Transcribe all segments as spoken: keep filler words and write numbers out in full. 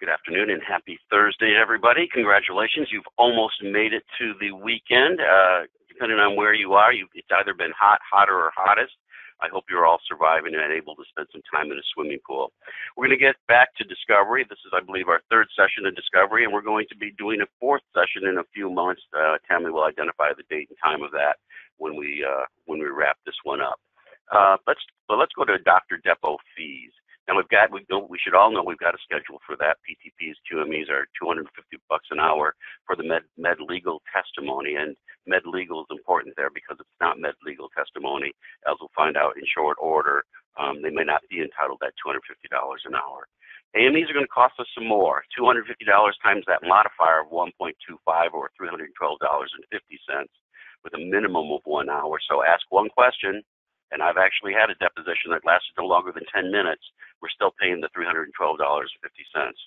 Good afternoon and happy Thursday, everybody. Congratulations. You've almost made it to the weekend. Uh, depending on where you are, you, it's either been hot, hotter, or hottest. I hope you're all surviving and able to spend some time in a swimming pool. We're going to get back to Discovery. This is, I believe, our third session of Discovery, and we're going to be doing a fourth session in a few months. Uh, Tammy will identify the date and time of that when we, uh, when we wrap this one up. Uh, let's, but let's go to Doctor Depo Fees. And we've got, we, we should all know we've got a schedule for that. P T Ps, Q M Es are two hundred fifty bucks an hour for the med, med legal testimony. And med legal is important there because it's not med legal testimony. As we'll find out in short order, um, they may not be entitled that two hundred fifty dollars an hour. A M Es are going to cost us some more, two hundred fifty dollars times that modifier of one point two five or three hundred twelve dollars and fifty cents with a minimum of one hour. So ask one question. And I've actually had a deposition that lasted no longer than ten minutes. We're still paying the three hundred twelve dollars and fifty cents.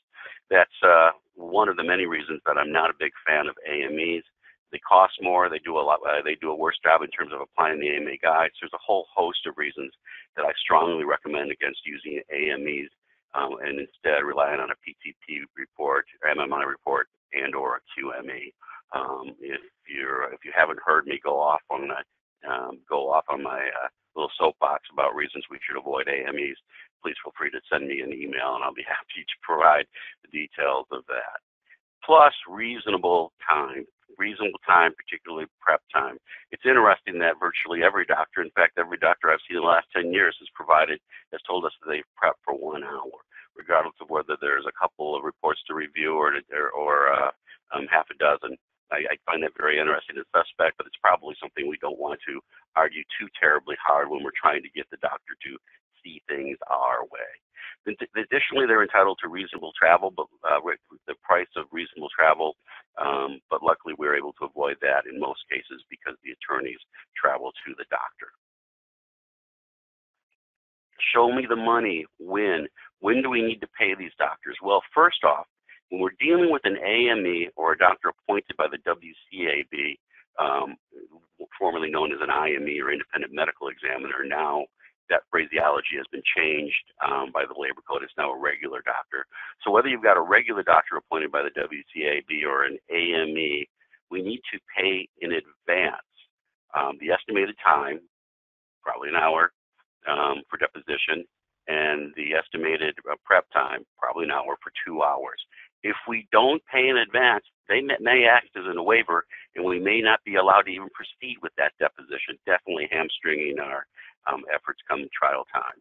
That's uh, one of the many reasons that I'm not a big fan of A M Es. They cost more. They do a lot. Uh, they do a worse job in terms of applying the A M A guides. There's a whole host of reasons that I strongly recommend against using A M Es um, and instead relying on a P T P report, M M I report, and or a Q M E. Um, if you're if you haven't heard me go off on that, um, go off on my uh, little soapbox about reasons we should avoid A M Es, please feel free to send me an email and I'll be happy to provide the details of that. Plus reasonable time, reasonable time, particularly prep time. It's interesting that virtually every doctor, in fact, every doctor I've seen in the last ten years has provided, has told us that they've prepped for one hour, regardless of whether there's a couple of reports to review or, or, or uh, um, half a dozen. I find that very interesting and suspect, but it's probably something we don't want to argue too terribly hard when we're trying to get the doctor to see things our way. Additionally, they're entitled to reasonable travel, but uh, the price of reasonable travel, um, but luckily we're able to avoid that in most cases because the attorneys travel to the doctor. Show me the money. When? When do we need to pay these doctors? Well, first off, when we're dealing with an A M E or a doctor appointed by the W C A B, um, formerly known as an I M E or Independent Medical Examiner, now that phraseology has been changed um, by the labor code. It's now a regular doctor. So whether you've got a regular doctor appointed by the W C A B or an A M E, we need to pay in advance um, the estimated time, probably an hour, um, for deposition, and the estimated uh, prep time, probably an hour, for two hours. If we don't pay in advance, they may act as a waiver, and we may not be allowed to even proceed with that deposition, definitely hamstringing our um, efforts come trial time.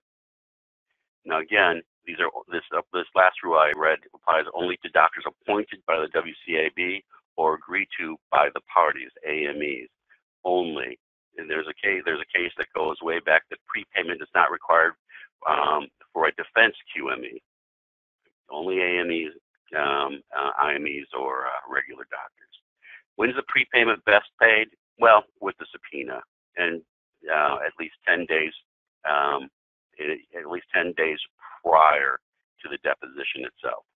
Now, again, these are this uh, this last rule I read applies only to doctors appointed by the W C A B or agreed to by the parties, A M Es only. And there's a case there's a case that goes way back that prepayment is not required um, for a defense Q M E, only A M Es. Um, uh, I M Es or uh, regular doctors. When's the prepayment best paid? Well, with the subpoena, and uh, at least ten days, um, at least ten days prior to the deposition itself.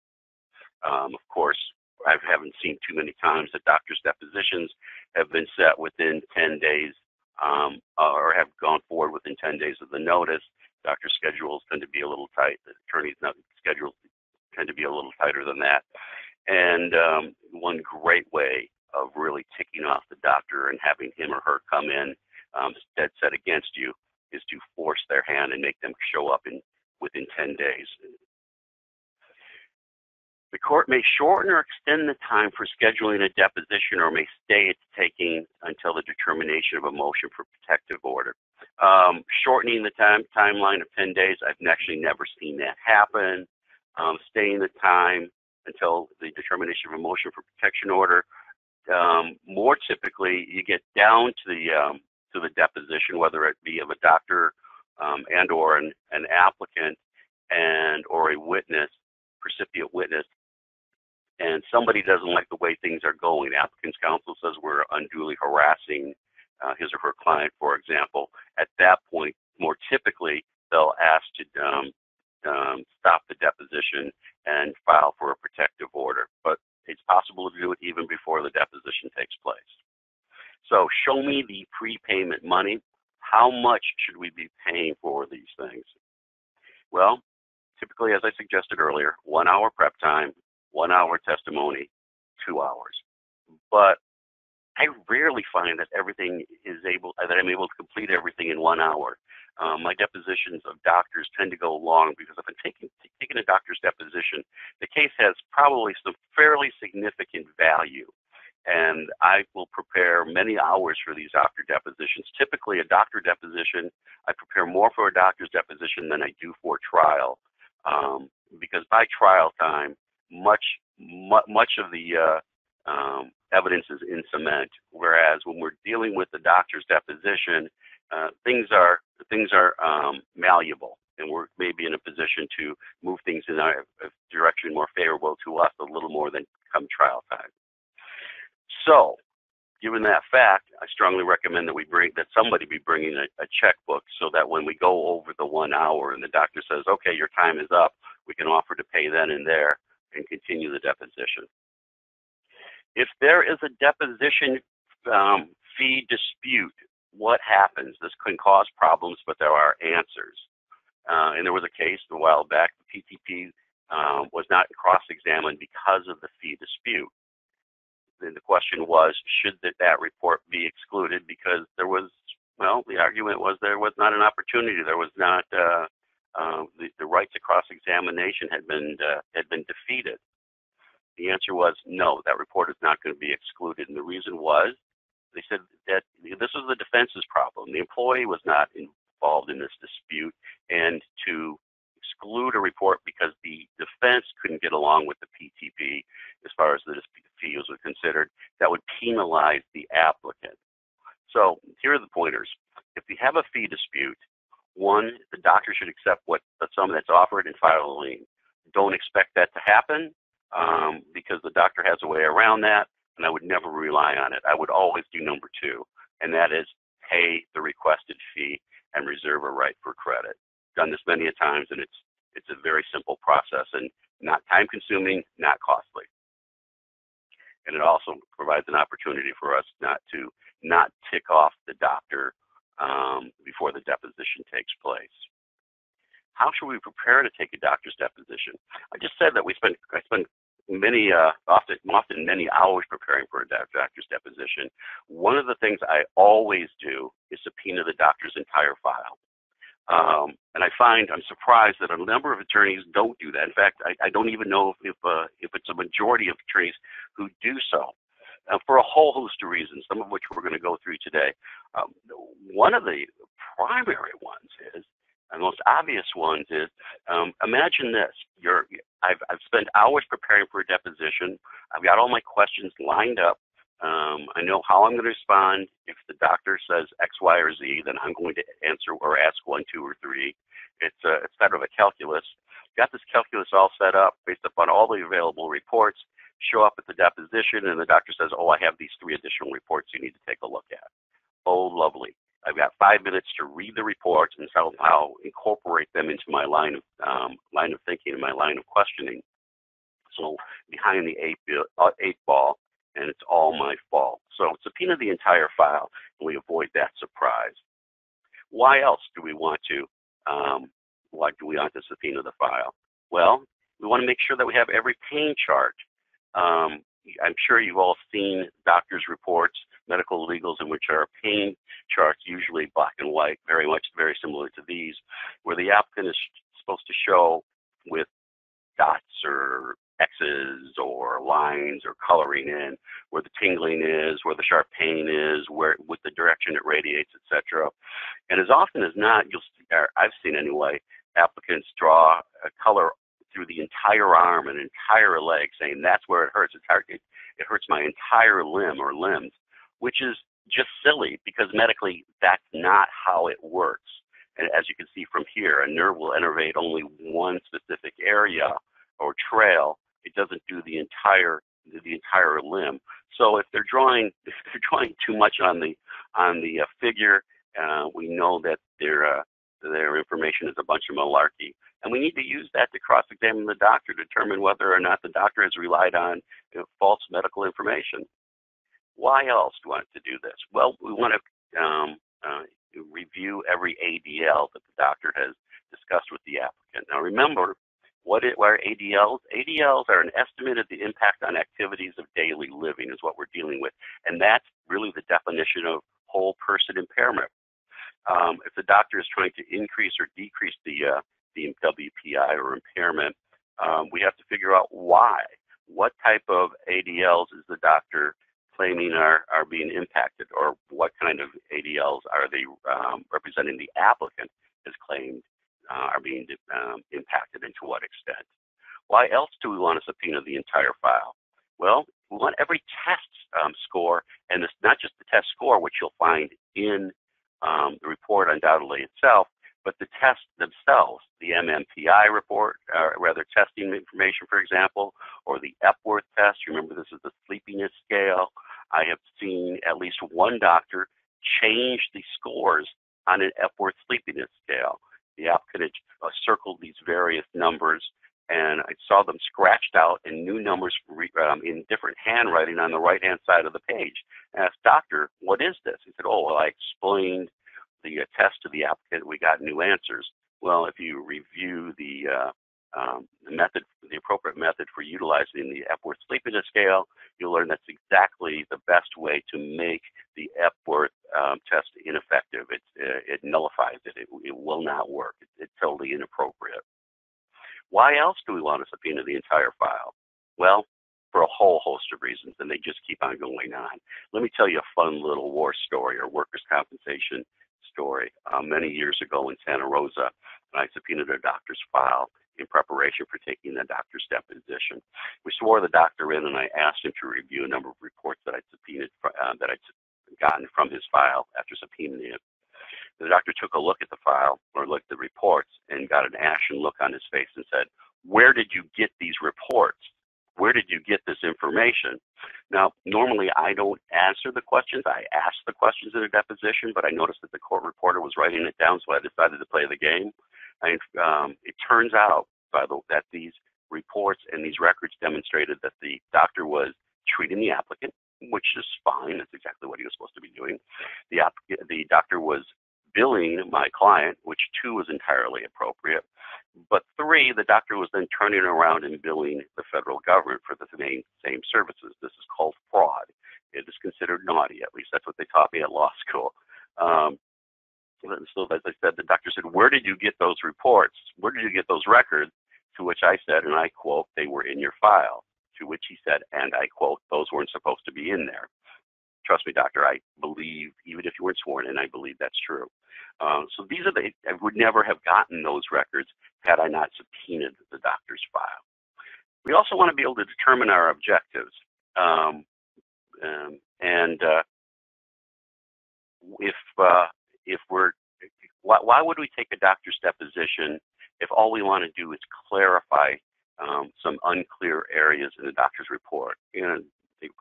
Um, of course, I haven't seen too many times that doctors' depositions have been set within ten days um, or have gone forward within ten days of the notice. Doctor schedules tend to be a little tight. The attorneys' schedules tend to be a little tighter than that. And um, one great way of really ticking off the doctor and having him or her come in um, dead set against you is to force their hand and make them show up in within ten days. The court may shorten or extend the time for scheduling a deposition or may stay its taking until the determination of a motion for protective order. Um, shortening the time timeline of ten days, I've actually never seen that happen. Um, staying the time until the determination of a motion for protection order. Um, more typically, you get down to the um, to the deposition, whether it be of a doctor um, and or an, an applicant and or a witness, recipient witness, and somebody doesn't like the way things are going. Applicant's counsel says we're unduly harassing uh, his or her client, for example. At that point, more typically, they'll ask to um, Um, stop the deposition and file for a protective order, but it's possible to do it even before the deposition takes place. So show me the prepayment money. How much should we be paying for these things? Well, typically, as I suggested earlier, one hour prep time, one hour testimony, two hours. But I rarely find that everything is able, that I'm able to complete everything in one hour. Um, my depositions of doctors tend to go long because if I'm taking, taking a doctor's deposition, the case has probably some fairly significant value. And I will prepare many hours for these doctor depositions. Typically a doctor deposition, I prepare more for a doctor's deposition than I do for trial. Um, because by trial time, much, mu much of the uh, um, evidence is in cement. Whereas when we're dealing with the doctor's deposition, uh, things are, things are um, malleable, and we're maybe in a position to move things in a direction more favorable to us a little more than come trial time. So, given that fact, I strongly recommend that we bring that somebody be bringing a, a checkbook so that when we go over the one hour and the doctor says, "Okay, your time is up," we can offer to pay then and there and continue the deposition. If there is a deposition um, fee dispute, what happens? This can cause problems, but there are answers. Uh, and there was a case a while back. The P T P um, was not cross-examined because of the fee dispute. Then the question was, should that, that report be excluded? Because there was, well, the argument was there was not an opportunity. There was not uh, uh, the, the right to cross-examination had been uh, had been defeated. The answer was no. That report is not going to be excluded, and the reason was they said that this was the defense's problem. The employee was not involved in this dispute, and to exclude a report because the defense couldn't get along with the P T P as far as the fee was considered, that would penalize the applicant. So here are the pointers. If we have a fee dispute, one, the doctor should accept what the sum that's offered and file a lien. Don't expect that to happen um, because the doctor has a way around that, and I would never rely on it. I would always do number two, and that is pay the requested fee and reserve a right for credit. Done this many a times, and it's it's a very simple process and not time consuming, not costly, and it also provides an opportunity for us not to not tick off the doctor um, before the deposition takes place. How should we prepare to take a doctor's deposition? I just said that we spend I spend many uh, often often many hours preparing for a doctor's deposition. One of the things I always do is subpoena the doctor's entire file. Um, and I find I'm surprised that a number of attorneys don't do that. In fact, I, I don't even know if if, uh, if it's a majority of attorneys who do so uh, for a whole host of reasons, some of which we're going to go through today. Um, one of the primary ones is, and most obvious ones is, um, imagine this. You're, I've, I've spent hours preparing for a deposition. I've got all my questions lined up. Um, I know how I'm going to respond. If the doctor says X, Y, or Z, then I'm going to answer or ask one, two, or three. It's a, it's sort of a calculus. Got this calculus all set up based upon all the available reports. Show up at the deposition, and the doctor says, "Oh, I have these three additional reports you need to take a look at." Oh, lovely. I've got five minutes to read the reports and somehow incorporate them into my line of um, line of thinking and my line of questioning. So behind the eight, uh, eight ball. And it's all my fault. So subpoena the entire file, and we avoid that surprise. Why else do we want to? Um, why do we want to subpoena the file? Well, we want to make sure that we have every pain chart. Um, I'm sure you've all seen doctors' reports, medical legals, in which are pain charts, usually black and white, very much very similar to these, where the applicant is supposed to show with dots or X's or lines or coloring in where the tingling is, where the sharp pain is, where with the direction it radiates, et cetera. And as often as not, you'll see, or I've seen anyway, applicants draw a color through the entire arm, an entire leg, saying that's where it hurts. It's hard, it, it hurts my entire limb or limbs, which is just silly because medically that's not how it works. And as you can see from here, a nerve will innervate only one specific area or trail. It doesn't do the entire the entire limb. So if they're drawing if they're drawing too much on the on the uh, figure, uh, we know that their uh, their information is a bunch of malarkey, and we need to use that to cross-examine the doctor, determine whether or not the doctor has relied on you know, false medical information. Why else do we want to do this? Well, we want to um, uh, review every A D L that the doctor has discussed with the applicant. Now remember, What are A D Ls? A D Ls are an estimate of the impact on activities of daily living is what we're dealing with. And that's really the definition of whole person impairment. Um, if the doctor is trying to increase or decrease the, uh, the W P I or impairment, um, we have to figure out why. What type of A D Ls is the doctor claiming are, are being impacted, or what kind of A D Ls are they um, representing the applicant has claimed uh, are being um, impacted, and to what extent? Why else do we want to subpoena the entire file? Well, we want every test um, score, and it's not just the test score, which you'll find in um, the report undoubtedly itself, but the tests themselves, the M M P I report, or rather testing information, for example, or the Epworth test. Remember, this is the sleepiness scale. I have seen at least one doctor change the scores on an Epworth sleepiness scale. The applicant had circled these various numbers, and I saw them scratched out and new numbers um, in different handwriting on the right-hand side of the page. I asked, doctor, what is this? He said, oh, well, I explained the test to the applicant, we got new answers. Well, if you review the, uh, um, the method, the appropriate method for utilizing the Epworth sleepiness scale, you'll learn that's exactly the best way to make the Epworth um, test ineffective. It, uh, it nullifies it. it. It will not work. It, it's totally inappropriate. Why else do we want to subpoena the entire file? Well, for a whole host of reasons, and they just keep on going on. Let me tell you a fun little war story or workers' compensation story. Uh, many years ago in Santa Rosa, I subpoenaed a doctor's file in preparation for taking the doctor's deposition. We swore the doctor in, and I asked him to review a number of reports that I'd subpoenaed, uh, that I'd gotten from his file after subpoenaing it. The doctor took a look at the file, or looked at the reports, and got an ashen look on his face and said, "Where did you get these reports? Where did you get this information?" Now, normally I don't answer the questions. I ask the questions in a deposition, but I noticed that the court reporter was writing it down, so I decided to play the game. And um, it turns out, by the way, that these reports and these records demonstrated that the doctor was treating the applicant, which is fine. That's exactly what he was supposed to be doing. The, the doctor was billing my client, which two was entirely appropriate. But three, the doctor was then turning around and billing the federal government for the same, same services. This is called fraud. It is considered naughty. At least that's what they taught me at law school. Um, so as I said, the doctor said, "Where did you get those reports? Where did you get those records?" To which I said, and I quote, "They were in your file." To which he said, and I quote, "Those weren't supposed to be in there." Trust me, doctor, I believe, even if you weren't sworn in, I believe that's true. Um, so these are the, I would never have gotten those records had I not subpoenaed the doctor's file. We also want to be able to determine our objectives. Um, um, and uh, if, uh, if we're, why, why would we take a doctor's deposition if all we want to do is clarify um, some unclear areas in the doctor's report? And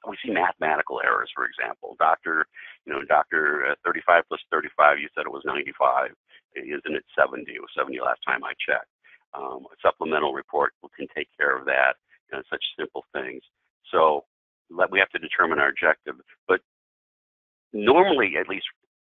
we see mathematical errors, for example. Doctor, you know, doctor, thirty-five plus thirty-five, you said it was ninety-five. Isn't it seventy? It was seventy last time I checked. Um, a supplemental report can take care of that, and such simple things. So let, we have to determine our objective. But normally, at least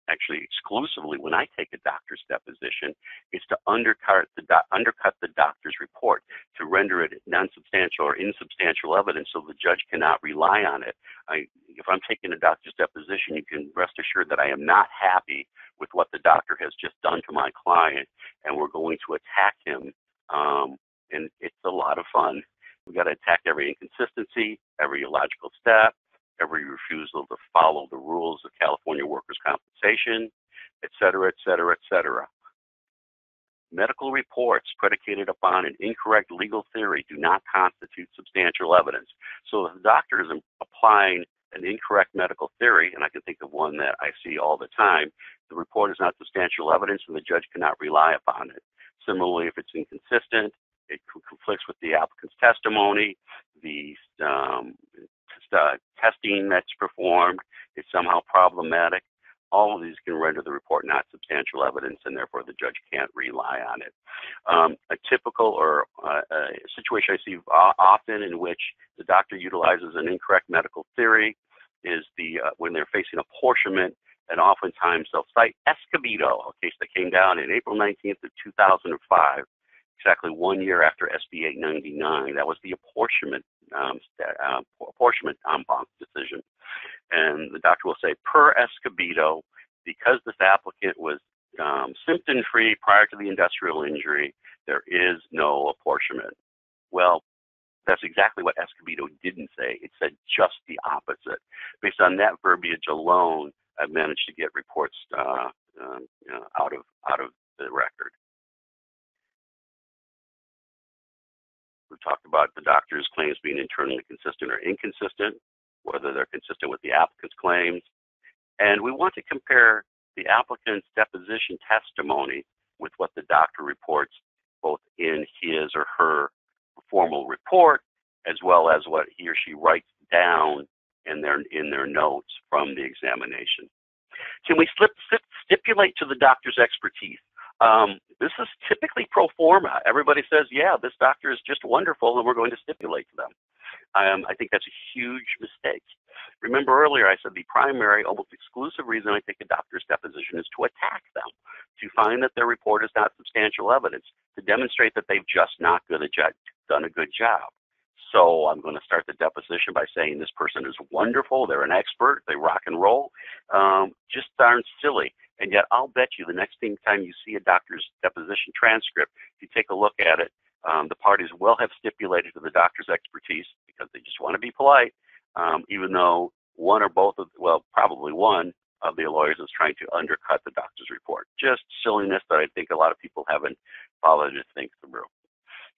actually exclusively, when I take a doctor's deposition, it's to undercut the, doc, undercut the doctor's report, to render it non-substantial or insubstantial evidence so the judge cannot rely on it. I, if I'm taking a doctor's deposition, you can rest assured that I am not happy with what the doctor has just done to my client, and we're going to attack him, um, and it's a lot of fun. We've got to attack every inconsistency, every illogical step, every refusal to follow the rules of California workers' compensation, et cetera, et cetera, et cetera. Medical reports predicated upon an incorrect legal theory do not constitute substantial evidence. So if the doctor is applying an incorrect medical theory, and I can think of one that I see all the time, the report is not substantial evidence and the judge cannot rely upon it. Similarly, if it's inconsistent, it conflicts with the applicant's testimony, the um, Uh, testing that's performed is somehow problematic. All of these can render the report not substantial evidence, and therefore the judge can't rely on it. Um, a typical or uh, a situation I see often in which the doctor utilizes an incorrect medical theory is the uh, when they're facing apportionment, and oftentimes they'll cite Escobedo, a case that came down in April nineteenth of two thousand five. exactly one year after S B eight ninety-nine. That was the apportionment um, uh, apportionment en banc decision. And the doctor will say, per Escobedo, because this applicant was um, symptom-free prior to the industrial injury, there is no apportionment. Well, that's exactly what Escobedo didn't say. It said just the opposite. Based on that verbiage alone, I've managed to get reports uh, um, you know, out of out of the record. We've talked about the doctor's claims being internally consistent or inconsistent, whether they're consistent with the applicant's claims. And we want to compare the applicant's deposition testimony with what the doctor reports both in his or her formal report as well as what he or she writes down in their, in their notes from the examination. Can we slip, slip, stipulate to the doctor's expertise? Um, this is typically pro forma. Everybody says, yeah, this doctor is just wonderful, and we're going to stipulate to them. Um, I think that's a huge mistake. Remember earlier I said the primary, almost exclusive reason I take a doctor's deposition is to attack them, to find that their report is not substantial evidence, to demonstrate that they've just not good a job, done a good job. So I'm going to start the deposition by saying this person is wonderful, they're an expert, they rock and roll, um, just darn silly. And yet I'll bet you the next time you see a doctor's deposition transcript, if you take a look at it, um, the parties will have stipulated to the doctor's expertise because they just want to be polite, um, even though one or both of, well, probably one of the lawyers is trying to undercut the doctor's report. Just silliness that I think a lot of people haven't bothered to think through.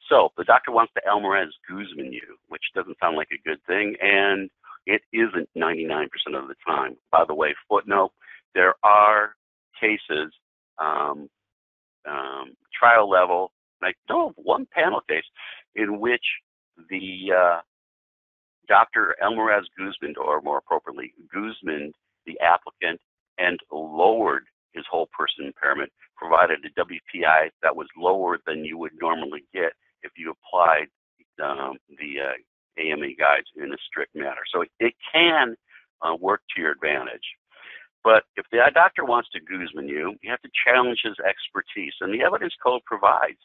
So the doctor wants to Almaraz-Guzman you, which doesn't sound like a good thing, and it isn't ninety-nine percent of the time. By the way, footnote, there are cases, um, um, trial level, and I know of one panel case in which the uh, Doctor Almaraz-Guzman, or more appropriately, Guzman, the applicant, and lowered his whole person impairment, provided a W P I that was lower than you would normally get if you applied um, the uh, A M E guides in a strict manner. So it, it can uh, work to your advantage. But if the doctor wants to Guzman you, you have to challenge his expertise. And the evidence code provides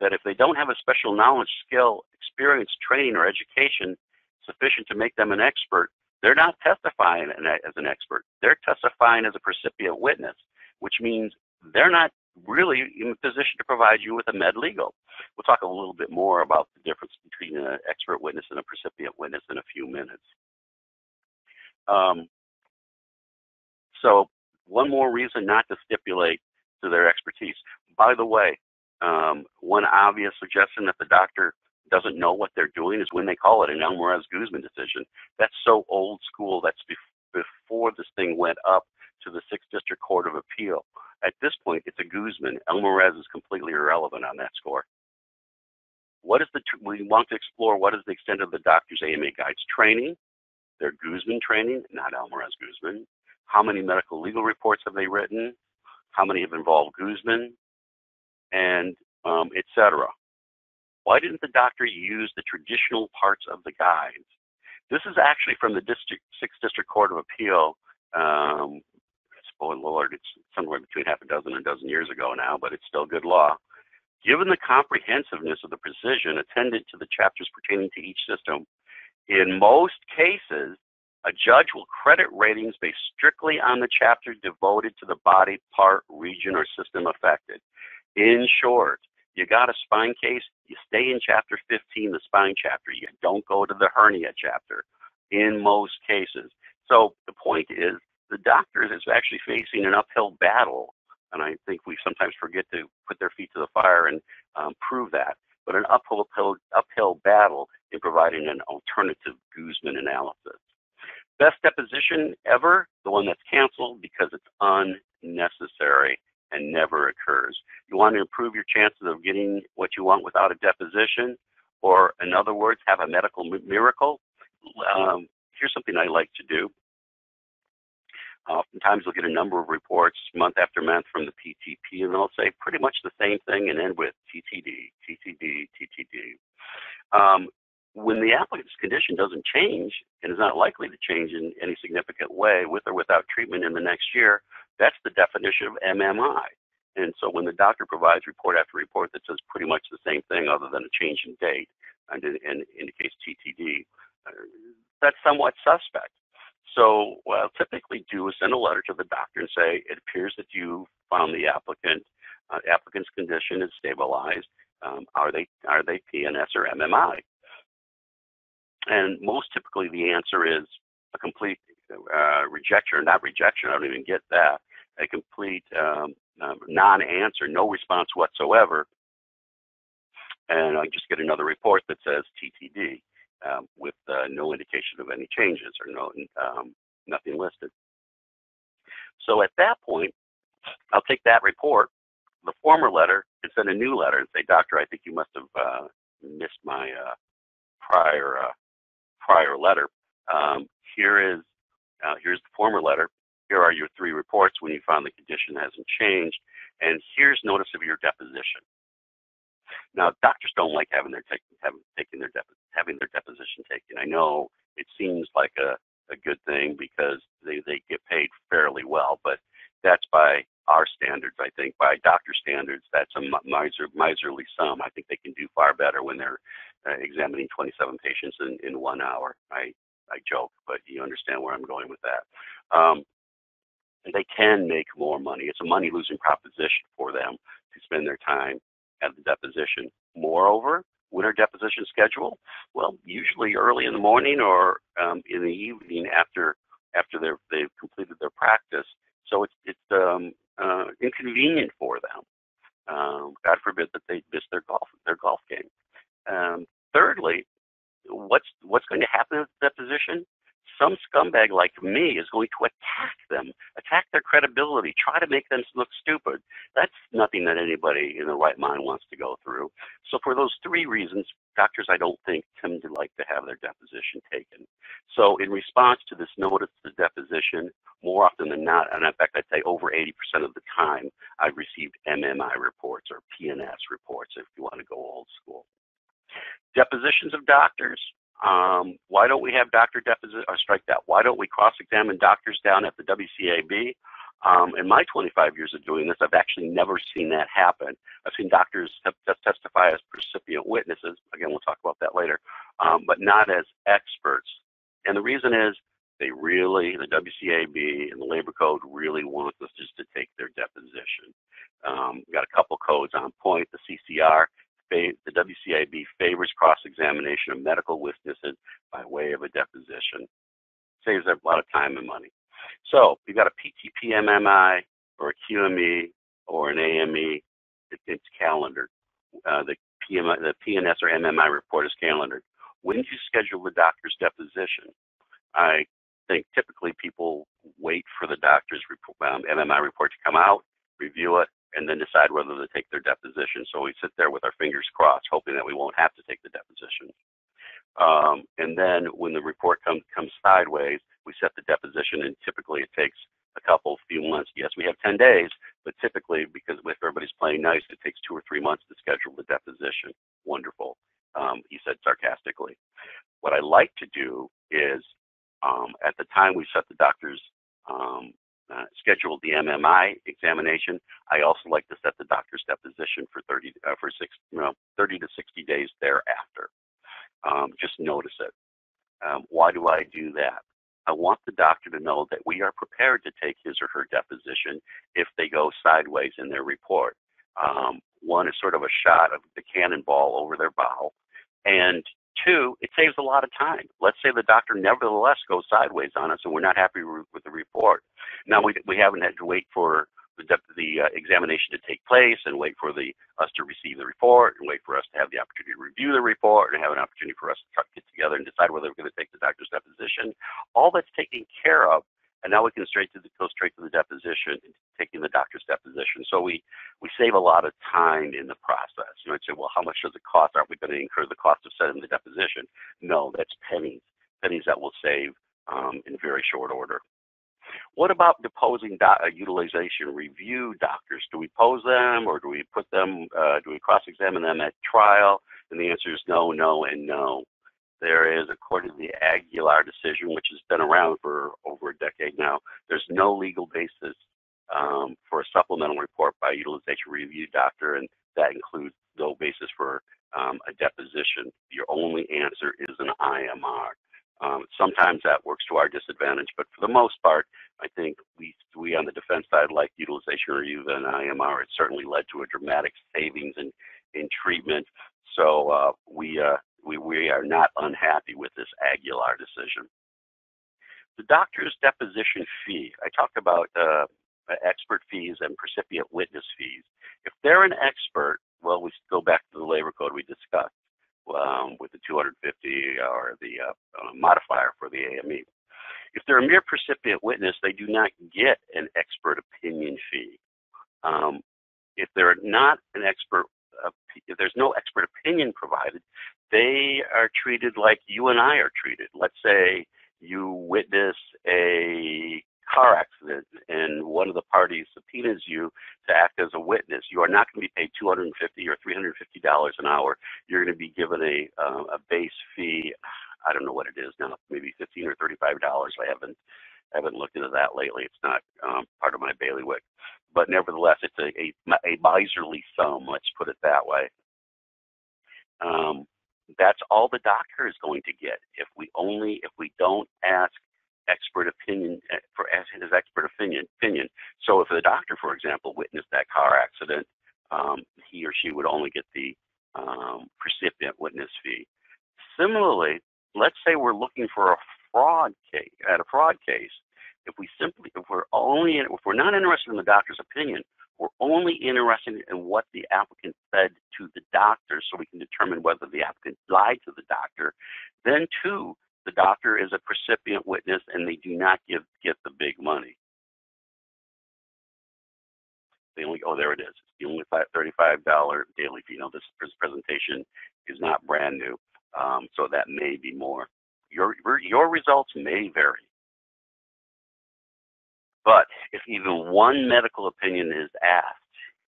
that if they don't have a special knowledge, skill, experience, training, or education sufficient to make them an expert, they're not testifying as an expert. They're testifying as a percipient witness, which means they're not really in a position to provide you with a med legal. We'll talk a little bit more about the difference between an expert witness and a percipient witness in a few minutes. Um, so one more reason not to stipulate to their expertise. By the way, um, one obvious suggestion that the doctor doesn't know what they're doing is when they call it an Almaraz-Guzman decision. That's so old school. That's before this thing went up to the Sixth District Court of Appeal. At this point, it's a Guzman. Almaraz is completely irrelevant on that score. What is the, we want to explore what is the extent of the doctor's A M A guides training, their Guzman training, not Almaraz-Guzman. How many medical legal reports have they written? How many have involved Guzman? And um, et cetera. Why didn't the doctor use the traditional parts of the guides? This is actually from the district, Sixth District Court of Appeal. Um, Boy, Lord, it's somewhere between half a dozen and a dozen years ago now, but it's still good law. Given the comprehensiveness of the precision attended to the chapters pertaining to each system, in most cases, a judge will credit ratings based strictly on the chapter devoted to the body, part, region, or system affected. In short, you got a spine case, you stay in chapter fifteen, the spine chapter. You don't go to the hernia chapter in most cases. So the point is, the doctor is actually facing an uphill battle, and I think we sometimes forget to put their feet to the fire and um, prove that, but an uphill, uphill, uphill battle in providing an alternative Guzman analysis. Best deposition ever, the one that's canceled because it's unnecessary and never occurs. You want to improve your chances of getting what you want without a deposition, or in other words, have a medical miracle. Um, here's something I like to do. Oftentimes we'll get a number of reports month after month from the P T P, and they'll say pretty much the same thing and end with T T D, T T D, T T D. Um, when the applicant's condition doesn't change and is not likely to change in any significant way with or without treatment in the next year, that's the definition of M M I. And so when the doctor provides report after report that says pretty much the same thing other than a change in date and, in, and indicates T T D, uh, that's somewhat suspect. So what I'll typically do is send a letter to the doctor and say, it appears that you found the applicant, uh, applicant's condition is stabilized. Um, are they are they P N S or M M I? And most typically the answer is a complete uh, rejection, or not rejection, I don't even get that, a complete um, um, non-answer, no response whatsoever. And I just get another report that says T T D um, with uh, no indication of any changes or no um, nothing listed. So at that point, I'll take that report, the former letter, and send a new letter and say, doctor, I think you must have uh, missed my uh, prior uh, prior letter. Um, here is uh, here's the former letter. Here are your three reports when you found the condition hasn't changed, and here's notice of your deposition. Now, doctors don't like having their having taking their having their deposition taken. I know it seems like a a good thing because they they get paid fairly well, but that's by our standards. I think by doctor standards, that's a miser, miserly sum. I think they can do far better when they're uh, examining twenty-seven patients in, in one hour. I, I joke, but you understand where I'm going with that. Um, they can make more money. It's a money-losing proposition for them to spend their time at the deposition. Moreover, when our deposition schedule, well, usually early in the morning or um, in the evening after after they've, they've completed their practice. So it's it's um, uh, inconvenient for them. Um, God forbid that they miss their golf their golf game. Um, thirdly, what's what's going to happen at the deposition? Some scumbag like me is going to attack them, attack their credibility, try to make them look stupid. That's nothing that anybody in their right mind wants to go through. So for those three reasons, doctors, I don't think, tend to like to have their deposition taken. So in response to this notice of deposition, more often than not, and in fact, I'd say over eighty percent of the time, I've received M M I reports or P N S reports, if you want to go old school. Depositions of doctors. Um, why don't we have doctor deposition, or strike that, why don't we cross-examine doctors down at the W C A B? Um, in my twenty-five years of doing this, I've actually never seen that happen. I've seen doctors testify as percipient witnesses, again, we'll talk about that later, um, but not as experts. And the reason is they really, the W C A B and the labor code really wants us just to take their deposition. Um, got a couple codes on point, the C C R. The W C A B favors cross-examination of medical witnesses by way of a deposition. Saves a lot of time and money. So you've got a P T P M M I or a Q M E or an A M E. It, it's calendared. Uh, the, P M I, the P N S or M M I report is calendared. When do you schedule the doctor's deposition? I think typically people wait for the doctor's report, um, M M I report to come out, review it, and then decide whether to take their deposition. So we sit there with our fingers crossed, hoping that we won't have to take the deposition. Um, and then when the report comes comes sideways, we set the deposition, and typically it takes a couple, few months. Yes, we have ten days, but typically, because if everybody's playing nice, it takes two or three months to schedule the deposition. Wonderful, um, he said sarcastically. What I like to do is, um, at the time we set the doctor's um, Uh, scheduled the M M I examination, I also like to set the doctor's deposition for thirty, uh, for six, you know, thirty to sixty days thereafter. Um, just notice it. Um, why do I do that? I want the doctor to know that we are prepared to take his or her deposition if they go sideways in their report. Um, one is sort of a shot of the cannonball over their bow, and two, it saves a lot of time. Let's say the doctor nevertheless goes sideways on us and we're not happy with the report. Now, we, we haven't had to wait for the, the uh, examination to take place and wait for the us to receive the report and wait for us to have the opportunity to review the report and have an opportunity for us to try to get together and decide whether we're going to take the doctor's deposition. All that's taken care of, and now we can straight to the, go straight to the deposition, taking the doctor's deposition. So we, we save a lot of time in the process. You might say, well, how much does it cost? Aren't we going to incur the cost of setting the deposition? No, that's pennies, pennies that we'll save um, in very short order. What about deposing do uh, utilization review doctors? Do we pose them or do we put them, uh, do we cross-examine them at trial? And the answer is no, no, and no. There is, according to the Aguilar decision, which has been around for over a decade now, there's no legal basis um, for a supplemental report by a utilization review doctor, and that includes no basis for um, a deposition. Your only answer is an I M R. Um, sometimes that works to our disadvantage, but for the most part, I think we, we on the defense side like utilization review and I M R. It certainly led to a dramatic savings in, in treatment. So uh, we, uh, we, we are not unhappy with this Aguilar decision. The doctor's deposition fee, I talked about uh, expert fees and percipient witness fees. If they're an expert, well, we go back to the labor code we discussed um, with the two hundred fifty or the uh, uh, modifier for the A M E. If they're a mere percipient witness, they do not get an expert opinion fee. Um, if they're not an expert, uh, if there's no expert opinion provided, they are treated like you and I are treated. Let's say you witness a car accident and one of the parties subpoenas you to act as a witness. You are not going to be paid two hundred fifty dollars or three hundred fifty dollars an hour. You're going to be given a, uh, a base fee. I don't know what it is now, maybe fifteen dollars or thirty-five dollars. I haven't, I haven't looked into that lately. It's not um, part of my bailiwick. But nevertheless, it's a, a, a miserly sum, let's put it that way. Um, that's all the doctor is going to get if we only, if we don't ask expert opinion, for his expert opinion. opinion. So if the doctor, for example, witnessed that car accident, um, he or she would only get the um, percipient witness fee. Similarly, let's say we're looking for a fraud case. At a fraud case, if we simply, if we're only, in, if we're not interested in the doctor's opinion, we're only interested in what the applicant said to the doctor, so we can determine whether the applicant lied to the doctor. Then, too, the doctor is a percipient witness, and they do not give get the big money. They only oh, there it is. It's the only thirty-five dollar daily fee. Now, this presentation is not brand new. Um, so that may be more. Your, your results may vary. But if even one medical opinion is asked,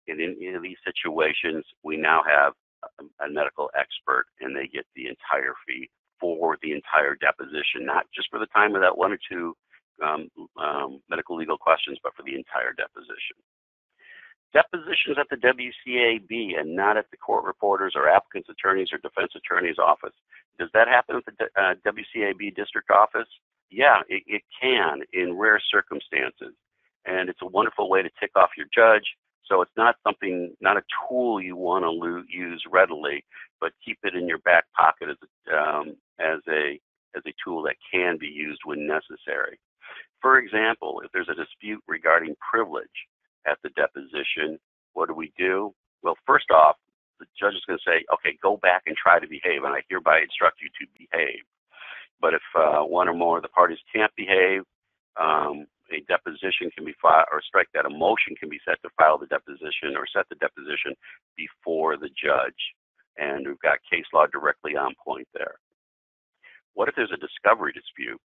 in any of these situations, we now have a, a medical expert, and they get the entire fee for the entire deposition, not just for the time of that one or two um, um, medical legal questions, but for the entire deposition. Depositions at the W C A B and not at the court reporters or applicants' attorneys or defense attorney's office. Does that happen at the uh, W C A B district office? Yeah, it, it can in rare circumstances. And it's a wonderful way to tick off your judge. So it's not something, not a tool you want to use readily, but keep it in your back pocket as a, um, as a, as a tool that can be used when necessary. For example, if there's a dispute regarding privilege at the deposition, what do we do? Well, first off, the judge is going to say, okay, go back and try to behave, and I hereby instruct you to behave. But if uh, one or more of the parties can't behave, um, a deposition can be filed, or strike that, a motion can be set to file the deposition or set the deposition before the judge. And we've got case law directly on point there. What if there's a discovery dispute?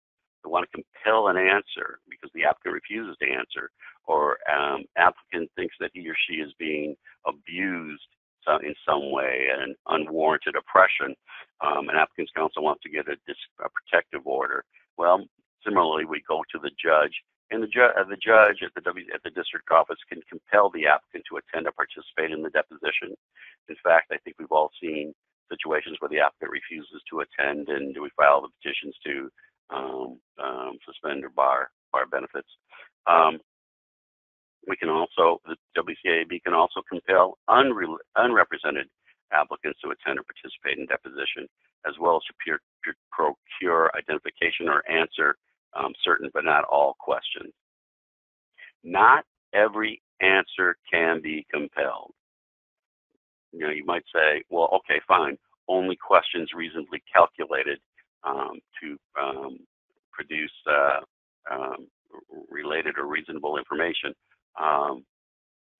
They want to compel an answer because the applicant refuses to answer, or um, applicant thinks that he or she is being abused uh, in some way, and unwarranted oppression. Um, an applicant's counsel wants to get a, a protective order. Well, similarly, we go to the judge, and the, ju uh, the judge at the, w at the district office can compel the applicant to attend or participate in the deposition. In fact, I think we've all seen situations where the applicant refuses to attend, and do we file the petitions to Um, um, suspend or bar, bar benefits. Um, we can also, the W C A B can also compel unre unrepresented applicants to attend or participate in deposition, as well as to peer, peer, procure identification or answer um, certain but not all questions. Not every answer can be compelled. You know, you might say, well, okay, fine, only questions reasonably calculated Um, to um, produce uh, um, related or reasonable information, um,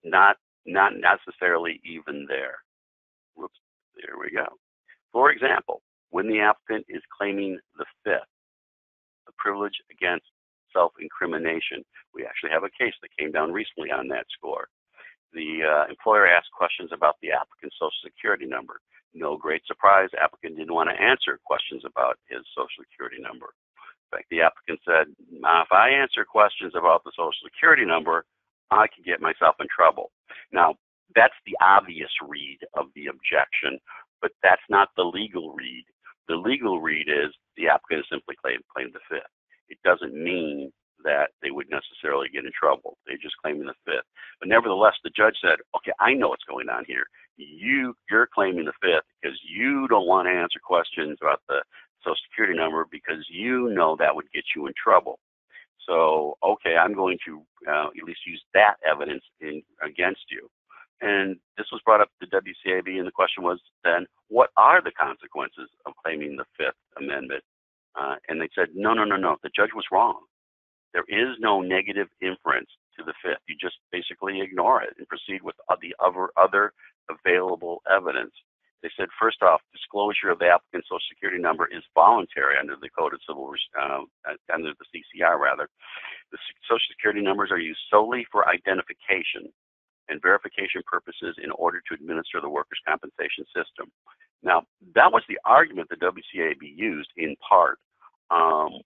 not not necessarily even there. Whoops, there we go. For example, when the applicant is claiming the fifth, the privilege against self-incrimination, we actually have a case that came down recently on that score. The uh, employer asked questions about the applicant's social security number. No great surprise, applicant didn't want to answer questions about his social security number. In fact, the applicant said, if I answer questions about the social security number, I could get myself in trouble. Now, that's the obvious read of the objection, but that's not the legal read. The legal read is the applicant has simply claimed, claimed the fifth. It doesn't mean that they would necessarily get in trouble. They're just claiming the fifth. But nevertheless, the judge said, okay, I know what's going on here. You, you're claiming the fifth because you don't want to answer questions about the Social Security number because you know that would get you in trouble. So, okay, I'm going to uh, at least use that evidence in, against you. And this was brought up to W C A B, and the question was then, what are the consequences of claiming the Fifth Amendment? Uh, and they said, no, no, no, no, the judge was wrong. There is no negative inference to the Fifth. You just basically ignore it and proceed with the other, other available evidence. They said, first off, disclosure of the applicant's Social Security number is voluntary under the Code of Civil, uh, under the C C R rather. The Social Security numbers are used solely for identification and verification purposes in order to administer the workers' compensation system. Now, that was the argument that W C A B used in part. Um,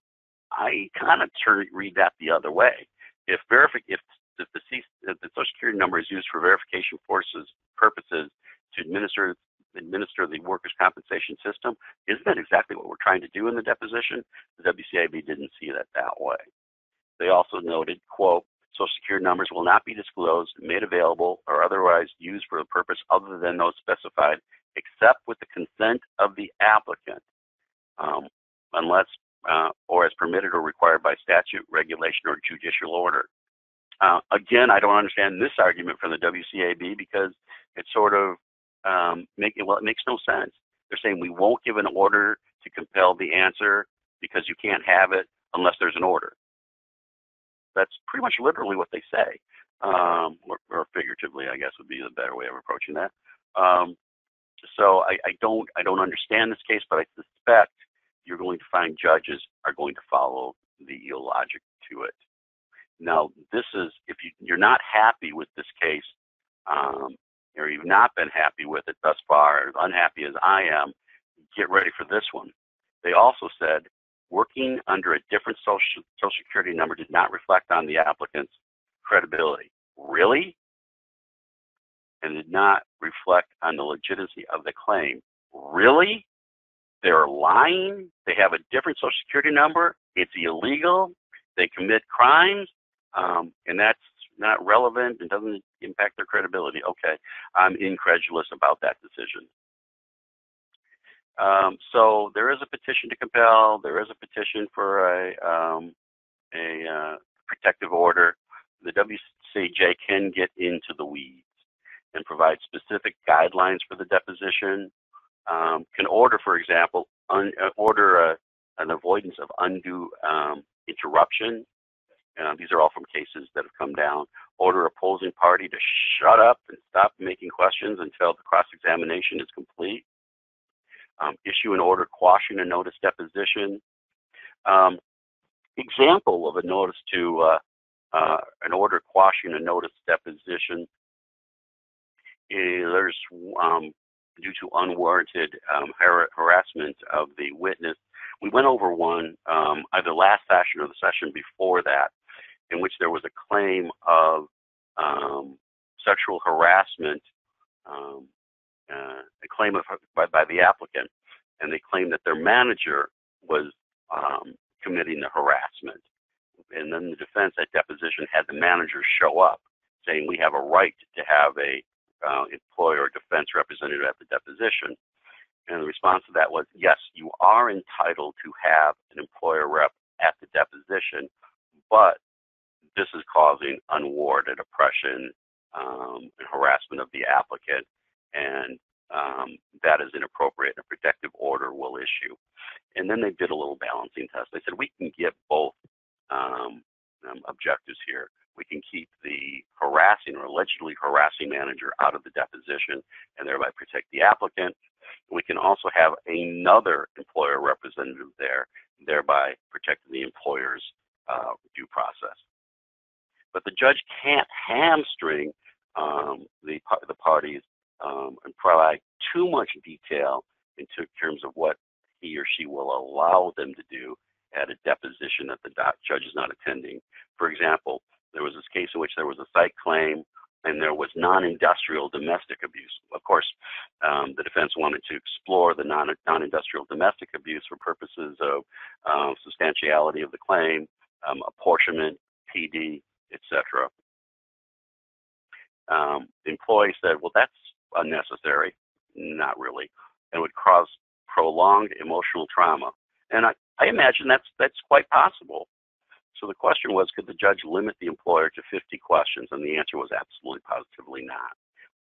I kind of read that the other way. If, if, if, the C if the Social Security number is used for verification forces purposes to administer administer the workers' compensation system, isn't that exactly what we're trying to do in the deposition? The W C A B didn't see that that way. They also noted, quote, Social Security numbers will not be disclosed, made available, or otherwise used for a purpose other than those specified, except with the consent of the applicant, um, unless uh, or as permitted or required by statute, regulation, or judicial order. Uh, again, I don't understand this argument from the W C A B because it's sort of um, making, well, it makes no sense. They're saying we won't give an order to compel the answer because you can't have it unless there's an order. That's pretty much literally what they say, um, or, or figuratively, I guess, would be the better way of approaching that. Um, so I, I don't, I don't understand this case, but I suspect you're going to find judges are going to follow the logic to it. Now, this is if you, you're not happy with this case, um, or you've not been happy with it thus far, as unhappy as I am, get ready for this one. They also said, working under a different social, social security number did not reflect on the applicant's credibility. Really? And did not reflect on the legitimacy of the claim. Really? They're lying? They have a different social security number? It's illegal? They commit crimes? Um, and that's not relevant and doesn't impact their credibility. Okay, I'm incredulous about that decision. Um, so there is a petition to compel. There is a petition for a, um, a uh, protective order. The W C J can get into the weeds and provide specific guidelines for the deposition. Um, can order, for example, un order a, an avoidance of undue um, interruption. Uh, these are all from cases that have come down. Order opposing party to shut up and stop making questions until the cross-examination is complete. Um, issue an order quashing a notice deposition. Um, example of a notice to uh, uh, an order quashing a notice deposition is there's um, due to unwarranted um, har harassment of the witness. We went over one um, either last session or the session before that, in which there was a claim of um, sexual harassment. Um, Uh, a claim of, by, by the applicant, and they claimed that their manager was um, committing the harassment. And then the defense at deposition had the manager show up, saying we have a right to have a uh, employer or defense representative at the deposition. And the response to that was, yes, you are entitled to have an employer rep at the deposition, but this is causing unwarranted oppression um, and harassment of the applicant. And um, that is inappropriate, and a protective order will issue. And then they did a little balancing test. They said, we can get both um, um, objectives here. We can keep the harassing or allegedly harassing manager out of the deposition and thereby protect the applicant. We can also have another employer representative there, thereby protecting the employer's uh, due process. But the judge can't hamstring um, the, the parties Um, and provide too much detail in terms of what he or she will allow them to do at a deposition that the judge is not attending. For example, There was this case in which there was a site claim and there was non-industrial domestic abuse. Of course, um, the defense wanted to explore the non, non-industrial domestic abuse for purposes of uh, substantiality of the claim, um, apportionment, P D, et cetera. Um, the employee said, well, that's unnecessary. Not really. And would cause prolonged emotional trauma. And I, I imagine that's, that's quite possible. So the question was, could the judge limit the employer to fifty questions? And the answer was absolutely positively not.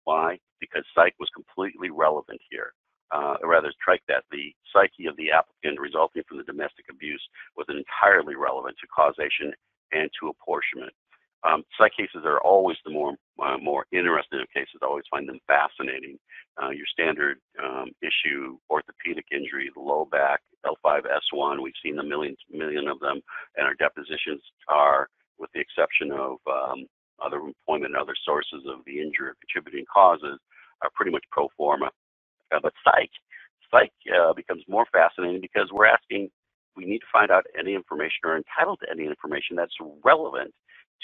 Why? Because psych was completely relevant here. Uh, or rather, strike that. The psyche of the applicant resulting from the domestic abuse was entirely relevant to causation and to apportionment. Um, psych cases are always the more uh, more interesting of cases. I always find them fascinating. Uh, your standard um, issue orthopedic injury, low back, L five S one, we've seen a million, million of them, and our depositions are, with the exception of um, other employment and other sources of the injury or contributing causes, are pretty much pro forma. Uh, but psych, psych uh, becomes more fascinating because we're asking, we need to find out any information or entitled to any information that's relevant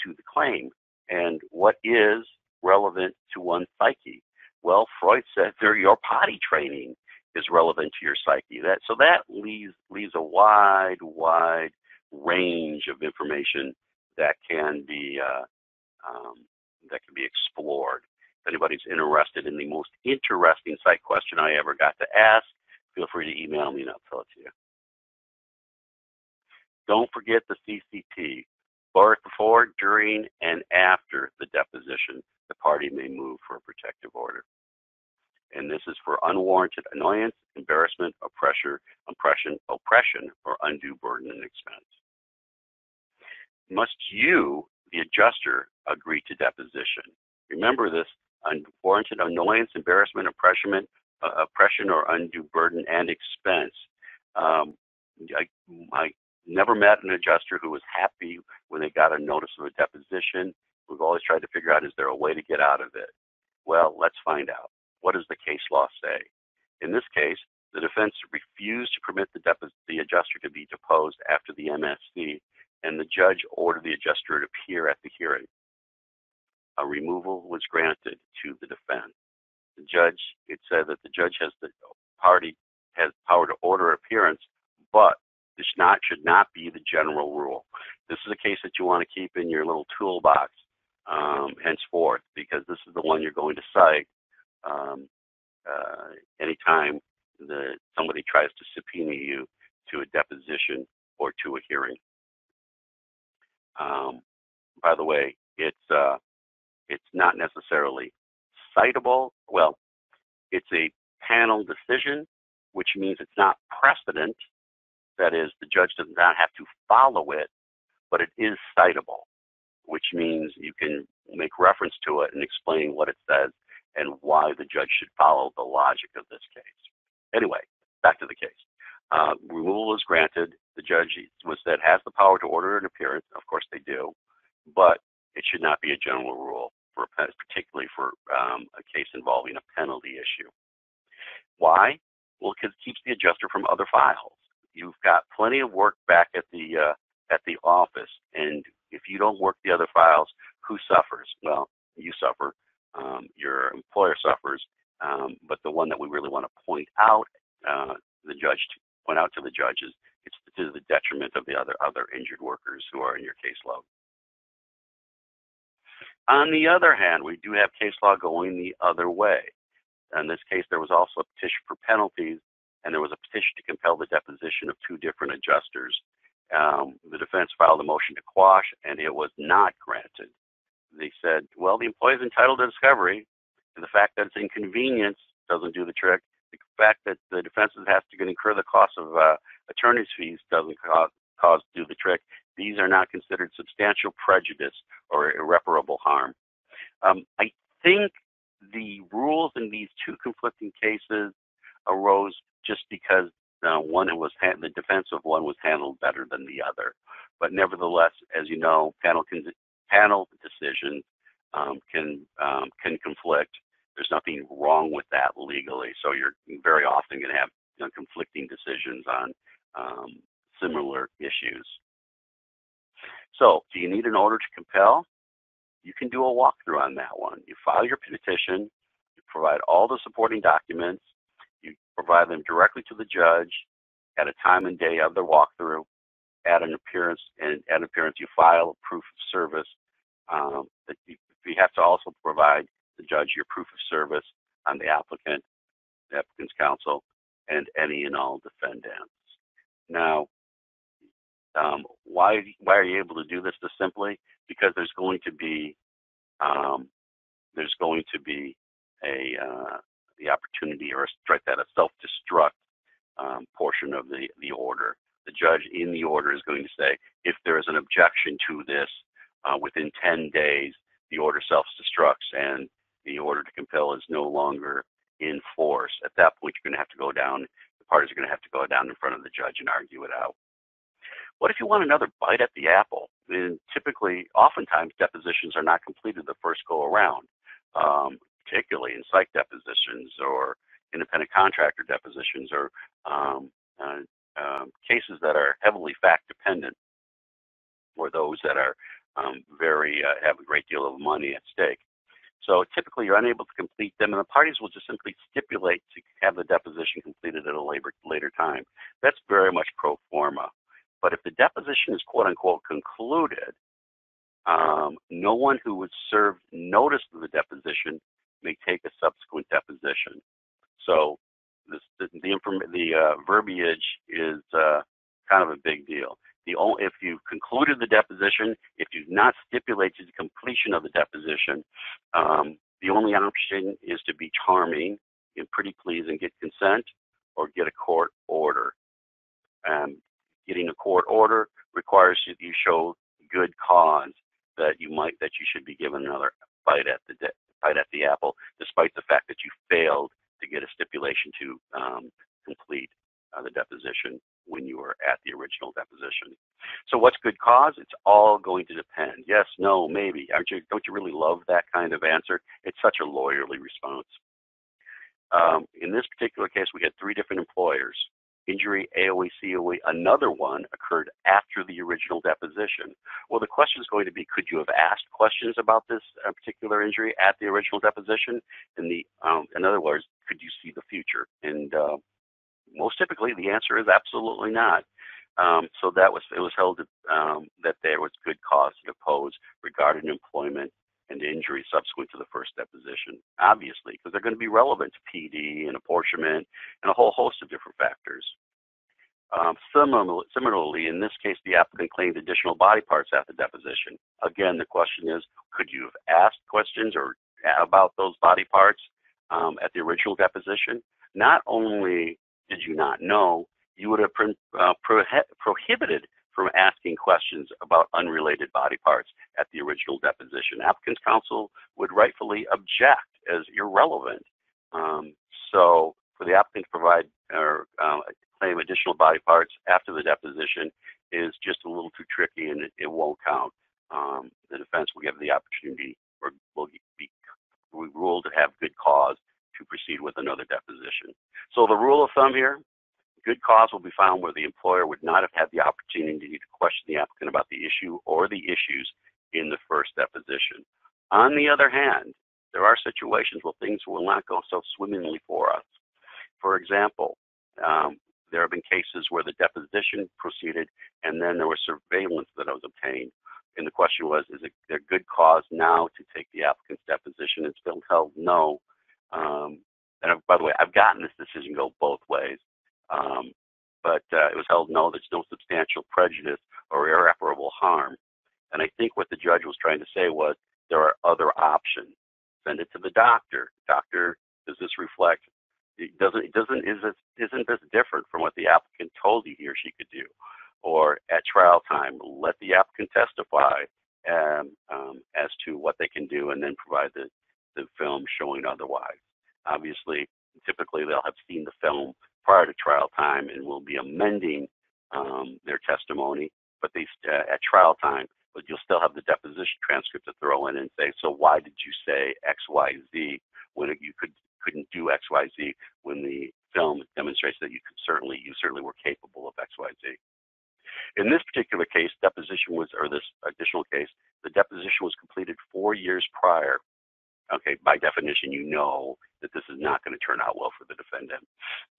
to the claim. And what is relevant to one's psyche? Well, Freud said your potty training is relevant to your psyche. That, so that leaves, leaves a wide, wide range of information that can be uh, um, that can be explored. If anybody's interested in the most interesting psych question I ever got to ask, feel free to email me and I'll tell it to you. Don't forget the C C T. Before, during, and after the deposition, the party may move for a protective order. And this is for unwarranted annoyance, embarrassment, or pressure, oppression, oppression, or undue burden and expense. Must you, the adjuster, agree to deposition? Remember this, unwarranted annoyance, embarrassment, oppression, uh, oppression or undue burden and expense. Um, I, I, Never met an adjuster who was happy when they got a notice of a deposition. We've always tried to figure out, is there a way to get out of it? Well, let's find out. What does the case law say? In this case, the defense refused to permit the, the adjuster to be deposed after the M S C, and the judge ordered the adjuster to appear at the hearing. A removal was granted to the defense. The judge, it said that the judge has the party has power to order appearance, but this not, should not be the general rule. This is a case that you want to keep in your little toolbox um, henceforth, because this is the one you're going to cite um, uh, anytime that somebody tries to subpoena you to a deposition or to a hearing. Um, by the way, it's uh, it's not necessarily citable. Well, it's a panel decision, which means it's not precedent. That is, the judge does not have to follow it, but it is citable, which means you can make reference to it and explain what it says and why the judge should follow the logic of this case. Anyway, back to the case. Uh, removal is granted. The judge was said has the power to order an appearance. Of course they do, but it should not be a general rule, for, particularly for um, a case involving a penalty issue. Why? Well, because it keeps the adjuster from other files. You've got plenty of work back at the uh, at the office, and if you don't work the other files, who suffers? Well, you suffer, um, your employer suffers, um, but the one that we really want to point out, uh, the judge to point out to the judge is it's to the detriment of the other other injured workers who are in your caseload. On the other hand, we do have case law going the other way. In this case, there was also a petition for penalties, and there was a petition to compel the deposition of two different adjusters. Um, the defense filed a motion to quash, and it was not granted. They said, well, the employee is entitled to discovery, and the fact that it's inconvenience doesn't do the trick. The fact that the defense has to incur the cost of uh, attorney's fees doesn't cause, cause do the trick. These are not considered substantial prejudice or irreparable harm. Um, I think the rules in these two conflicting cases arose just because uh, one was the defense of one was handled better than the other. But nevertheless, as you know, panel, panel decisions um, can, um, can conflict. There's nothing wrong with that legally. So you're very often going to have you know, conflicting decisions on um, similar issues. So do you need an order to compel? you can do a walkthrough on that one. You file your petition, you provide all the supporting documents, you provide them directly to the judge at a time and day of the walkthrough, at an appearance, and at an appearance you file a proof of service. Um, that you, you have to also provide the judge your proof of service on the applicant, the applicant's counsel, and any and all defendants. Now, um, why why are you able to do this this simply? Because there's going to be um, there's going to be a uh, the opportunity or strike that a self-destruct um, portion of the the order. The judge in the order is going to say, if there is an objection to this uh, within ten days, the order self-destructs and the order to compel is no longer in force. At that point, you're going to have to go down. The parties are going to have to go down in front of the judge and argue it out. What if you want another bite at the apple? Then typically, oftentimes, depositions are not completed the first go around, um, particularly in psych depositions or independent contractor depositions or um, uh, um, cases that are heavily fact dependent, or those that are um, very uh, have a great deal of money at stake. So typically, you're unable to complete them, and the parties will just simply stipulate to have the deposition completed at a later, later time. That's very much pro forma. But if the deposition is quote-unquote concluded, um, no one who was served notice of the deposition may take a subsequent deposition. So this, the, the, the uh, verbiage is uh, kind of a big deal. The only, if you've concluded the deposition, if you've not stipulated the completion of the deposition, um, the only option is to be charming and pretty please and get consent or get a court order. Um, getting a court order requires that you show good cause that you might that you should be given another bite at the de bite at the apple, despite the fact that you failed to get a stipulation to um, complete uh, the deposition when you were at the original deposition. So what's good cause? It's all going to depend. Yes, no, maybe. Aren't you, don't you really love that kind of answer? It's such a lawyerly response. Um, in this particular case, we had three different employers. Injury, A O E, C O E, another one occurred after the original deposition. Well, the question is going to be, could you have asked questions about this uh, particular injury at the original deposition? And the, um, in other words, could you see the future? And uh, most typically, the answer is absolutely not. Um, so that was it was held um, that there was good cause to oppose regarding employment and injury subsequent to the first deposition, obviously, because they're going to be relevant to P D and apportionment and a whole host of different factors. Um, similarly, in this case, the applicant claimed additional body parts at the deposition. Again, the question is, could you have asked questions or about those body parts um, at the original deposition? Not only did you not know, you would have uh, prohi prohibited from asking questions about unrelated body parts at the original deposition. Applicant's counsel would rightfully object as irrelevant. Um, so for the applicant to provide or uh, claim additional body parts after the deposition is just a little too tricky and it, it won't count. Um, the defense will give the opportunity or will be ruled to have good cause to proceed with another deposition. So the rule of thumb here, good cause will be found where the employer would not have had the opportunity to question the applicant about the issue or the issues in the first deposition. On the other hand, there are situations where things will not go so swimmingly for us. For example, um, there have been cases where the deposition proceeded and then there was surveillance that was obtained. And the question was, is there good cause now to take the applicant's deposition? It's still held no. Um, and I've, by the way, I've gotten this decision go both ways. Um, but uh, it was held no, there's no substantial prejudice or irreparable harm. And I think what the judge was trying to say was there are other options. Send it to the doctor. Doctor, does this reflect? It doesn't. It doesn't. Is it, isn't this different from what the applicant told you he or she could do? Or at trial time, let the applicant testify um, um, as to what they can do, and then provide the the film showing otherwise. Obviously, typically they'll have seen the film prior to trial time and will be amending um, their testimony, but they uh, at trial time, but you'll still have the deposition transcript to throw in and say, so why did you say X, Y, Z when you could, couldn't do X, Y, Z when the film demonstrates that you could certainly, you certainly were capable of X, Y, Z. In this particular case, deposition was, or this additional case, the deposition was completed four years prior. Okay, by definition, you know that this is not going to turn out well for the defendant.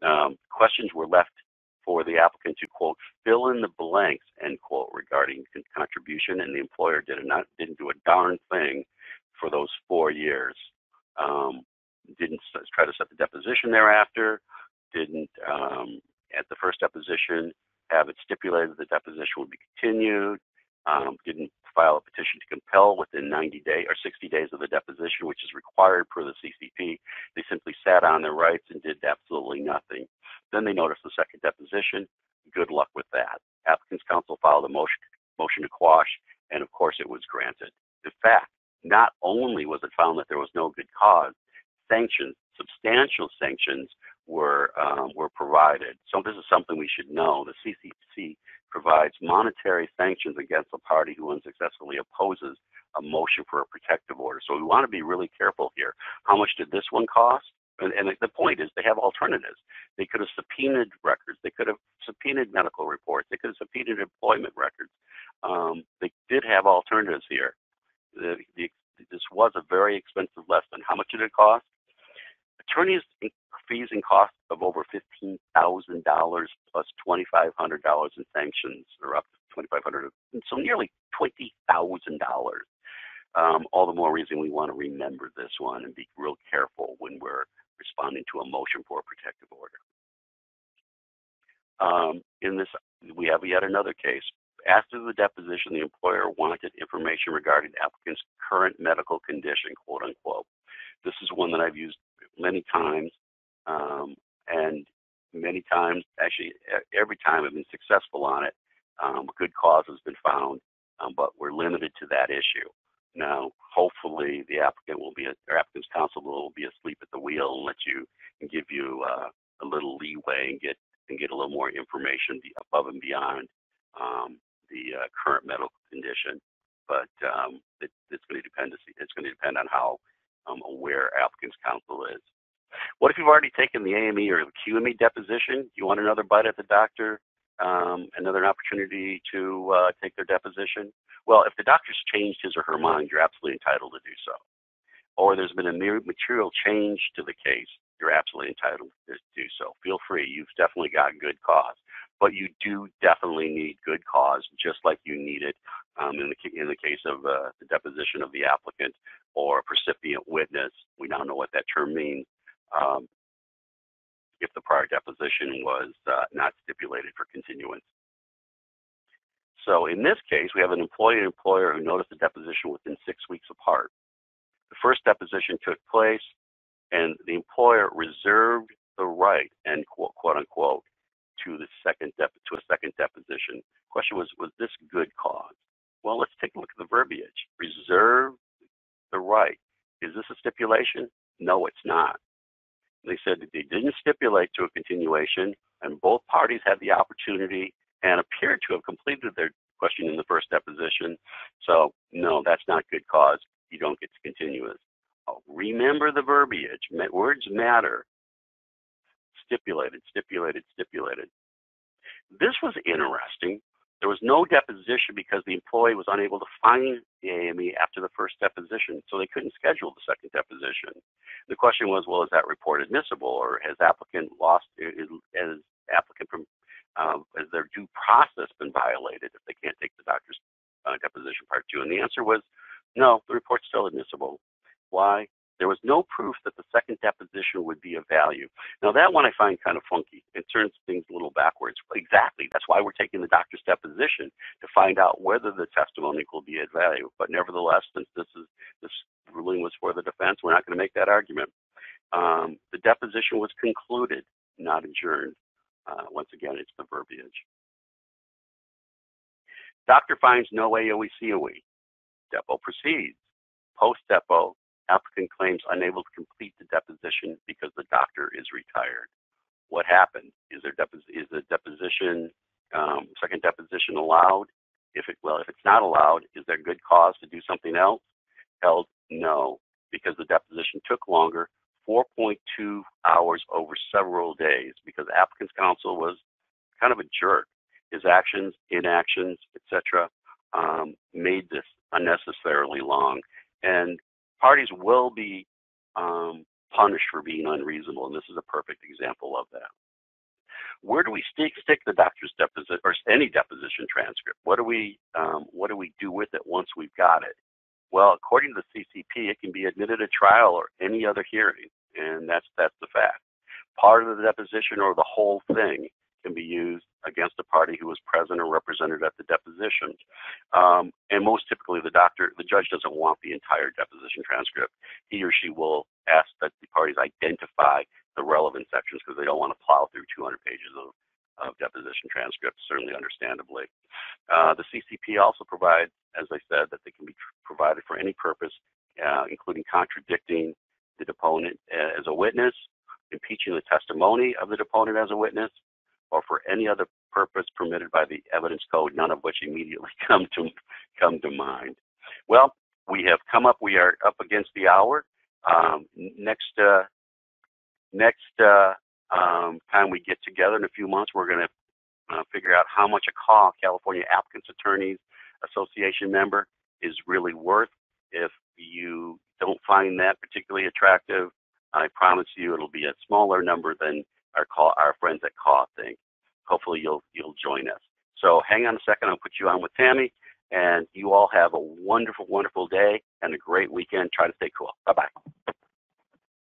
Um, questions were left for the applicant to, quote, fill in the blanks, end quote, regarding contribution, and the employer did not didn't do a darn thing for those four years. Um, didn't try to set the deposition thereafter. Didn't um, at the first deposition have it stipulated the deposition would be continued. Um, didn't file a petition to compel within ninety days or sixty days of the deposition, which is required per the C C P. They simply sat on their rights and did absolutely nothing. Then they noticed the second deposition. Good luck with that. Applicants' counsel filed a motion, motion to quash, and of course it was granted. In fact, not only was it found that there was no good cause, sanctions, substantial sanctions were um, were provided. So this is something we should know. The C C P provides monetary sanctions against a party who unsuccessfully opposes a motion for a protective order. So we want to be really careful here. How much did this one cost? And, and the point is they have alternatives. They could have subpoenaed records. They could have subpoenaed medical reports. They could have subpoenaed employment records. Um, they did have alternatives here. The, the, this was a very expensive lesson. How much did it cost? Attorneys' fees and costs of over fifteen thousand dollars plus twenty-five hundred dollars in sanctions, or up to twenty-five hundred dollars, so nearly twenty thousand dollars. Um, all the more reason we want to remember this one and be real careful when we're responding to a motion for a protective order. Um, in this, we have yet another case. After the deposition, the employer wanted information regarding the applicant's current medical condition, quote unquote. This is one that I've used many times, um, and many times, actually every time I've been successful on it, um, good cause has been found, um, but we're limited to that issue. Now, hopefully the applicant will be, or applicant's counsel will be asleep at the wheel and let you, and give you uh, a little leeway and get, and get a little more information above and beyond um, the uh, current medical condition. But um, it, it's going to depend, it's going to depend on how Um, aware applicant's counsel is. What if you've already taken the A M E or the Q M E deposition? You want another bite at the doctor, um, another opportunity to uh, take their deposition? Well, if the doctor's changed his or her mind, you're absolutely entitled to do so. Or there's been a material change to the case, you're absolutely entitled to do so. Feel free, you've definitely got good cause. But you do definitely need good cause, just like you need it um, in, the, in the case of uh, the deposition of the applicant or percipient witness. We now know what that term means um, if the prior deposition was uh, not stipulated for continuance. So in this case, we have an employee and employer who noticed the deposition within six weeks apart. The first deposition took place, and the employer reserved the right, end quote, quote unquote, to the second dep to a second deposition. Question was, was this good cause? Well, let's take a look at the verbiage. Reserve the right. Is this a stipulation? No, it's not. They said that they didn't stipulate to a continuation, and both parties had the opportunity and appeared to have completed their question in the first deposition. So no, that's not good cause. You don't get to continue this. Oh, remember the verbiage. Words matter. Stipulated, stipulated, stipulated. This was interesting. There was no deposition because the employee was unable to find the A M E after the first deposition, so they couldn't schedule the second deposition. The question was, well, is that report admissible, or has applicant lost, is, has applicant from, um, has their due process been violated if they can't take the doctor's uh, deposition part two? And the answer was, no, the report's still admissible. Why? There was no proof that the second deposition would be of value. Now, that one I find kind of funky. It turns things a little backwards. Exactly. That's why we're taking the doctor's deposition, to find out whether the testimony will be of value. But nevertheless, since this is this ruling was for the defense, we're not going to make that argument. Um, the deposition was concluded, not adjourned. Uh, once again, it's the verbiage. Doctor finds no A O E C O E. Depo proceeds. Post-depo, applicant claims unable to complete the deposition because the doctor is retired. What happened? Is there depos is the deposition, um, second deposition allowed? If it, well, if it's not allowed, is there good cause to do something else? Held no, because the deposition took longer, four point two hours over several days, because applicant's counsel was kind of a jerk. his actions, inactions, et cetera, um, made this unnecessarily long. And parties will be um, punished for being unreasonable, and this is a perfect example of that. Where do we stick, stick the doctor's deposition or any deposition transcript? What do we um, what do we do with it once we've got it? Well, according to the C C P, it can be admitted at trial or any other hearing, and that's that's the fact. Part of the deposition or the whole thing can be used against a party who was present or represented at the deposition. Um, and most typically, the doctor, the judge doesn't want the entire deposition transcript. He or she will ask that the parties identify the relevant sections because they don't want to plow through two hundred pages of, of deposition transcripts, certainly understandably. Uh, the C C P also provides, as I said, that they can be provided for any purpose, uh, including contradicting the deponent as a witness, impeaching the testimony of the deponent as a witness, or for any other purpose permitted by the evidence code, none of which immediately come to come to mind. Well, we have come up, we are up against the hour. Um, next uh, next uh, um, time we get together in a few months, we're going to uh, figure out how much a call California Applicants Attorneys Association member is really worth. If you don't find that particularly attractive, I promise you it'll be a smaller number than our call, our friends at C A W think. Hopefully you'll you'll join us. So hang on a second, I'll put you on with Tammy, and you all have a wonderful, wonderful day and a great weekend. Try to stay cool. Bye-bye.